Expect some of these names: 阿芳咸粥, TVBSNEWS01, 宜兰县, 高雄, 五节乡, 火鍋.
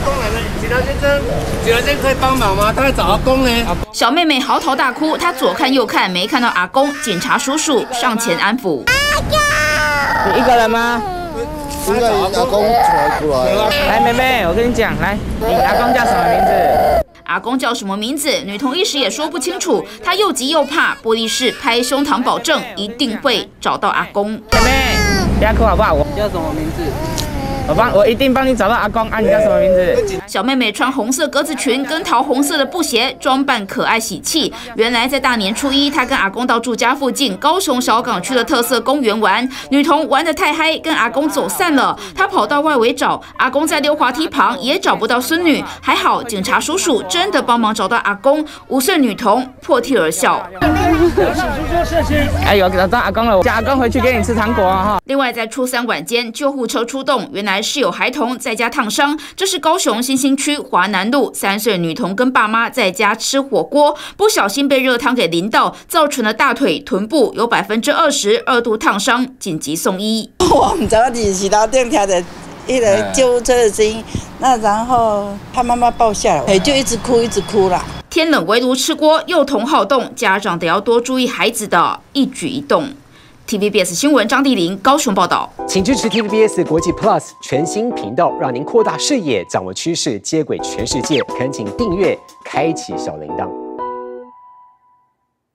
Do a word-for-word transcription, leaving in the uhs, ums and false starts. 阿公来了，警察先生，警察先生可以帮忙吗？他在找阿公呢。小妹妹嚎啕大哭，她左看右看，没看到阿公。警察叔叔上前安抚。阿公，你一个人吗？应该阿公才过来。来，妹妹，我跟你讲，来，你阿公叫什么名字？ 阿公叫什么名字？女童一时也说不清楚，她又急又怕。玻璃士拍胸膛保证，一定会找到阿公。妹妹，不要哭好不好？我叫什么名字？我帮，我一定帮你找到阿公。啊，你叫什么名字？小妹妹穿红色格子裙跟桃红色的布鞋，装扮可爱喜气。原来在大年初一，她跟阿公到住家附近高雄小港区的特色公园玩。女童玩得太嗨，跟阿公走散了。她跑到外围找阿公，在溜滑梯旁也找不到孙女。还好，警察叔叔 真的帮忙找到阿公，五岁女童破涕而笑。哎呦，找到阿公了，我叫阿公回去给你吃糖果啊！哈。另外，在初三晚间，救护车出动，原来是有孩童在家烫伤。这是高雄新兴区华南路，三岁女童跟爸妈在家吃火锅，不小心被热汤给淋到，造成了大腿、臀部有百分之二十二度烫伤，紧急送医。我们早起洗到电梯的。 一来救护车的声音，那然后他妈妈抱下来，哎，就一直哭，一直哭啦。天冷围炉吃锅，幼童好动，家长得要多注意孩子的一举一动。T V B S 新闻张帝麟高雄报道，请支持 T V B S 国际 Plus 全新频道，让您扩大视野，掌握趋势，接轨全世界。恳请订阅，开启小铃铛。